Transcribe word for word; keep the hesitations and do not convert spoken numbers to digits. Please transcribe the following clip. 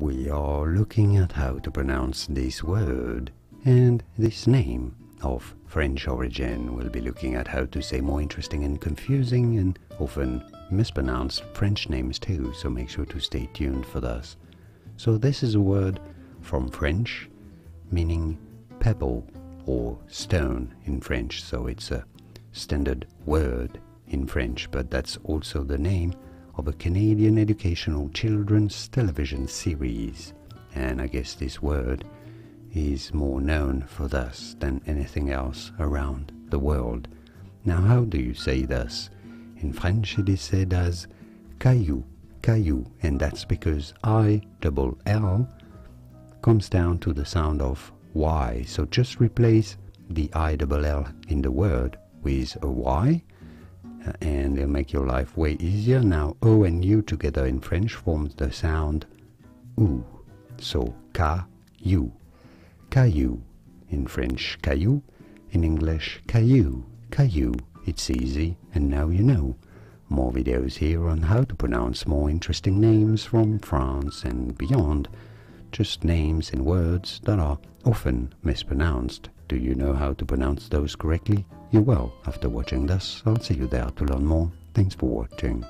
We are looking at how to pronounce this word and this name of French origin. We'll be looking at how to say more interesting and confusing and often mispronounced French names too, so make sure to stay tuned for that. So this is a word from French meaning pebble or stone in French, so it's a standard word in French, but that's also the name of a Canadian educational children's television series, and I guess this word is more known for this than anything else around the world. Now, how do you say this? In French it is said as Caillou, Caillou, and that's because I double L comes down to the sound of Y, so just replace the I double L in the word with a Y, and it'll make your life way easier. Now, O and U together in French forms the sound OU, so Ca-you, Caillou in French, Caillou, in English, Caillou, Caillou. It's easy, and now you know. More videos here on how to pronounce more interesting names from France and beyond, just names and words that are often mispronounced. Do you know how to pronounce those correctly? You will after watching this. I'll see you there to learn more. Thanks for watching.